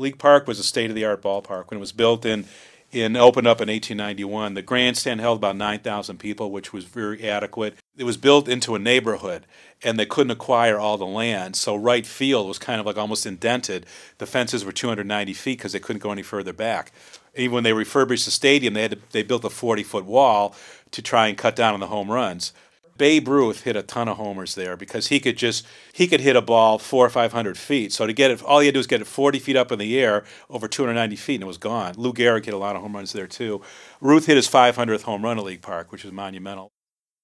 League Park was a state-of-the-art ballpark when it was built and opened up in 1891. The grandstand held about 9,000 people, which was very adequate. It was built into a neighborhood, and they couldn't acquire all the land, so Wright Field was kind of like almost indented. The fences were 290 feet because they couldn't go any further back. Even when they refurbished the stadium, they built a 40-foot wall to try and cut down on the home runs. Babe Ruth hit a ton of homers there because he could hit a ball 400 or 500 feet. So to get it, all he had to do was get it 40 feet up in the air, over 290 feet, and it was gone. Lou Gehrig hit a lot of home runs there too. Ruth hit his 500th home run at League Park, which was monumental.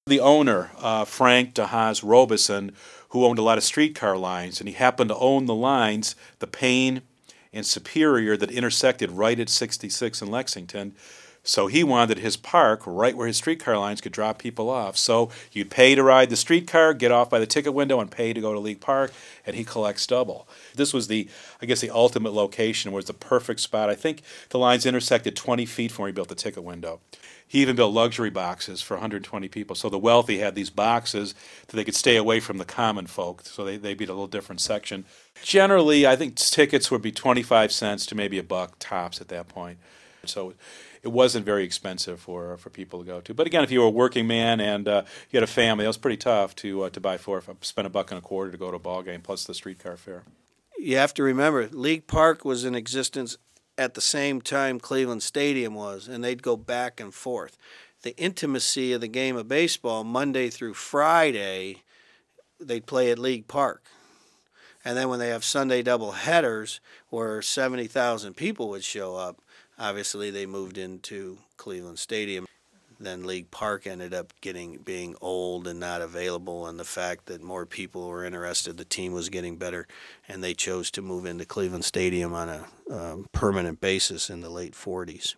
The owner, Frank DeHaas Robison, who owned a lot of streetcar lines, and he happened to own the lines, the Payne and Superior, that intersected right at 66 in Lexington. So he wanted his park right where his streetcar lines could drop people off. So you'd pay to ride the streetcar, get off by the ticket window, and pay to go to League Park, and he collects double. This was the, I guess, the ultimate location, was the perfect spot. I think the lines intersected 20 feet from where he built the ticket window. He even built luxury boxes for 120 people. So the wealthy had these boxes that they could stay away from the common folk, so they'd be in a little different section. Generally, I think tickets would be 25 cents to maybe $1 tops at that point. So it wasn't very expensive for people to go to. But again, if you were a working man and you had a family, it was pretty tough to buy spend $1.25 to go to a ball game plus the streetcar fare. You have to remember, League Park was in existence at the same time Cleveland Stadium was, and they'd go back and forth. The intimacy of the game of baseball, Monday through Friday, they'd play at League Park. And then when they have Sunday doubleheaders where 70,000 people would show up, obviously, they moved into Cleveland Stadium. Then League Park ended up being old and not available, and the fact that more people were interested, the team was getting better, and they chose to move into Cleveland Stadium on a permanent basis in the late 40s.